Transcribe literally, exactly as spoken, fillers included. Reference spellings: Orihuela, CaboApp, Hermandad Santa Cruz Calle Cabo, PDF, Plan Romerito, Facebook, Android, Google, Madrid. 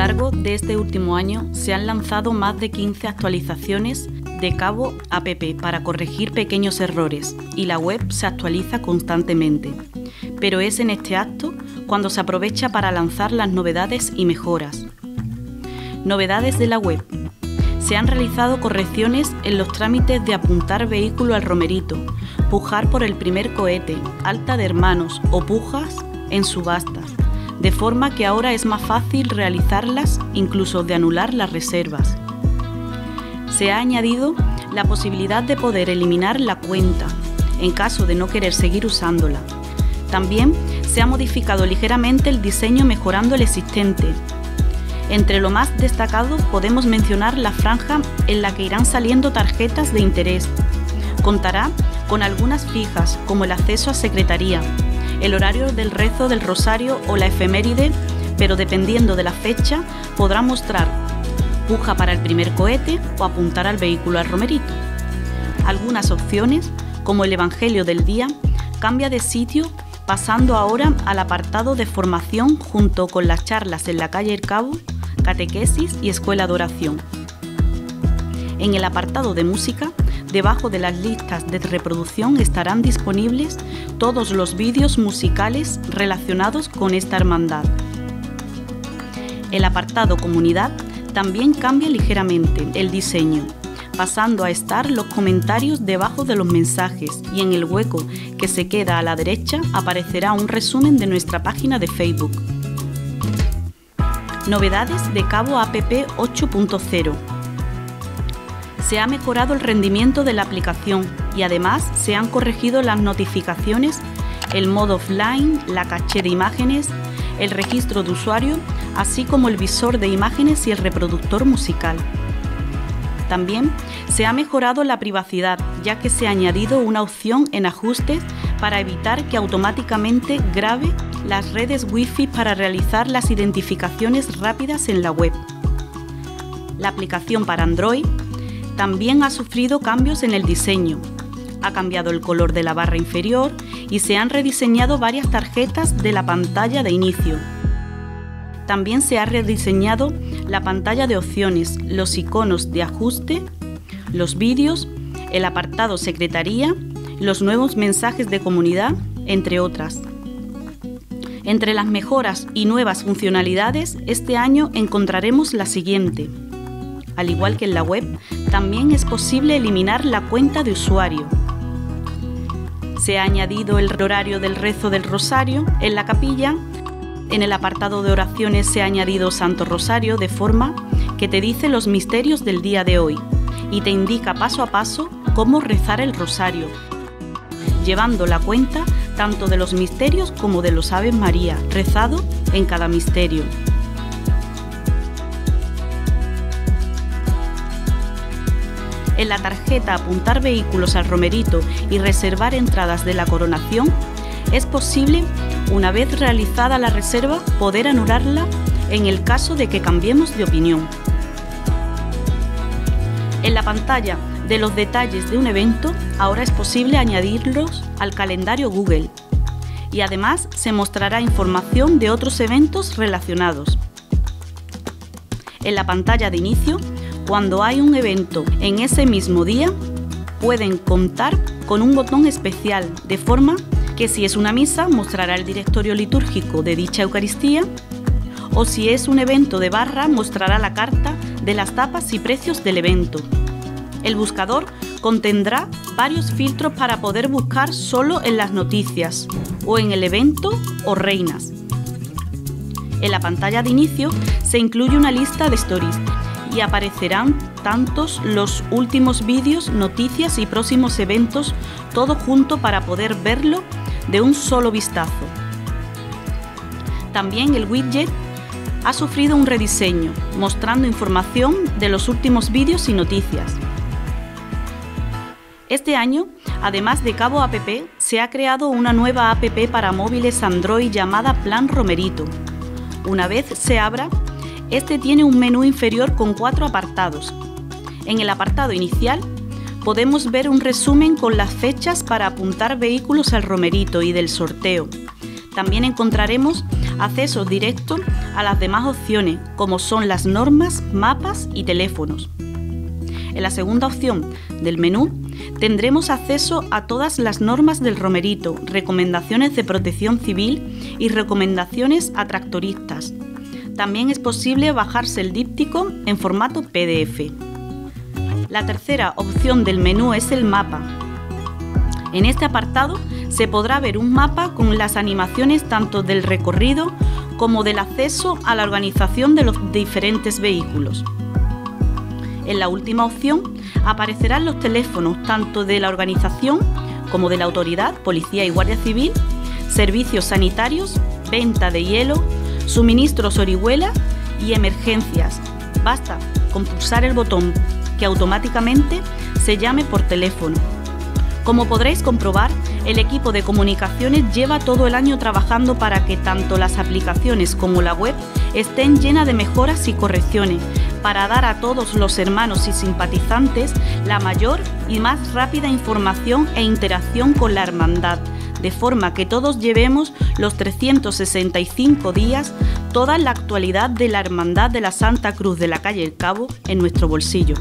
largo de este último año se han lanzado más de quince actualizaciones de CaboApp para corregir pequeños errores y la web se actualiza constantemente. Pero es en este acto cuando se aprovecha para lanzar las novedades y mejoras. Novedades de la web. Se han realizado correcciones en los trámites de apuntar vehículo al romerito, pujar por el primer cohete, alta de hermanos o pujas en subastas, de forma que ahora es más fácil realizarlas, incluso de anular las reservas. Se ha añadido la posibilidad de poder eliminar la cuenta en caso de no querer seguir usándola. También se ha modificado ligeramente el diseño mejorando el existente. Entre lo más destacado podemos mencionar la franja en la que irán saliendo tarjetas de interés. Contará con algunas fijas como el acceso a secretaría, el horario del rezo del rosario o la efeméride, pero dependiendo de la fecha podrá mostrar puja para el primer cohete o apuntar al vehículo al romerito. Algunas opciones, como el evangelio del día, cambia de sitio pasando ahora al apartado de formación junto con las charlas en la calle El Cabo, catequesis y escuela de oración. En el apartado de música, debajo de las listas de reproducción estarán disponibles todos los vídeos musicales relacionados con esta hermandad. El apartado Comunidad también cambia ligeramente el diseño, pasando a estar los comentarios debajo de los mensajes, y en el hueco que se queda a la derecha aparecerá un resumen de nuestra página de Facebook. Novedades de CaboApp ocho punto cero. Se ha mejorado el rendimiento de la aplicación y además se han corregido las notificaciones, el modo offline, la caché de imágenes, el registro de usuario, así como el visor de imágenes y el reproductor musical. También se ha mejorado la privacidad, ya que se ha añadido una opción en ajustes para evitar que automáticamente grabe las redes Wi-Fi para realizar las identificaciones rápidas en la web. La aplicación para Android también ha sufrido cambios en el diseño. Ha cambiado el color de la barra inferior y se han rediseñado varias tarjetas de la pantalla de inicio. También se ha rediseñado la pantalla de opciones, los iconos de ajuste, los vídeos, el apartado secretaría, los nuevos mensajes de comunidad, entre otras. Entre las mejoras y nuevas funcionalidades, este año encontraremos la siguiente. Al igual que en la web, también es posible eliminar la cuenta de usuario. Se ha añadido el horario del rezo del rosario en la capilla. En el apartado de oraciones se ha añadido Santo Rosario, de forma que te dice los misterios del día de hoy y te indica paso a paso cómo rezar el rosario, llevando la cuenta tanto de los misterios como de los Aves María, rezado en cada misterio. En la tarjeta apuntar vehículos al romerito y reservar entradas de la coronación, es posible, una vez realizada la reserva, poder anularla en el caso de que cambiemos de opinión. En la pantalla de los detalles de un evento, ahora es posible añadirlos al calendario Google y además se mostrará información de otros eventos relacionados. En la pantalla de inicio, cuando hay un evento en ese mismo día, pueden contar con un botón especial, de forma que si es una misa mostrará el directorio litúrgico de dicha Eucaristía, o si es un evento de barra mostrará la carta de las tapas y precios del evento. El buscador contendrá varios filtros para poder buscar solo en las noticias o en el evento o reinas. En la pantalla de inicio se incluye una lista de stories y aparecerán tantos los últimos vídeos, noticias y próximos eventos, todo junto para poder verlo de un solo vistazo. También el widget ha sufrido un rediseño, mostrando información de los últimos vídeos y noticias. Este año, además de CaboApp, se ha creado una nueva app para móviles Android llamada Plan Romerito. Una vez se abra, este tiene un menú inferior con cuatro apartados. En el apartado inicial, podemos ver un resumen con las fechas para apuntar vehículos al romerito y del sorteo. También encontraremos accesos directos a las demás opciones, como son las normas, mapas y teléfonos. En la segunda opción del menú tendremos acceso a todas las normas del Romerito, recomendaciones de protección civil y recomendaciones a tractoristas. También es posible bajarse el díptico en formato P D F. La tercera opción del menú es el mapa. En este apartado se podrá ver un mapa con las animaciones tanto del recorrido como del acceso a la organización de los diferentes vehículos. En la última opción aparecerán los teléfonos tanto de la organización como de la autoridad, policía y guardia civil, servicios sanitarios, venta de hielo, suministros Orihuela y emergencias. Basta con pulsar el botón que automáticamente se llame por teléfono. Como podréis comprobar, el equipo de comunicaciones lleva todo el año trabajando para que tanto las aplicaciones como la web estén llenas de mejoras y correcciones, para dar a todos los hermanos y simpatizantes la mayor y más rápida información e interacción con la hermandad, de forma que todos llevemos los trescientos sesenta y cinco días toda la actualidad de la Hermandad de la Santa Cruz de la Calle El Cabo en nuestro bolsillo.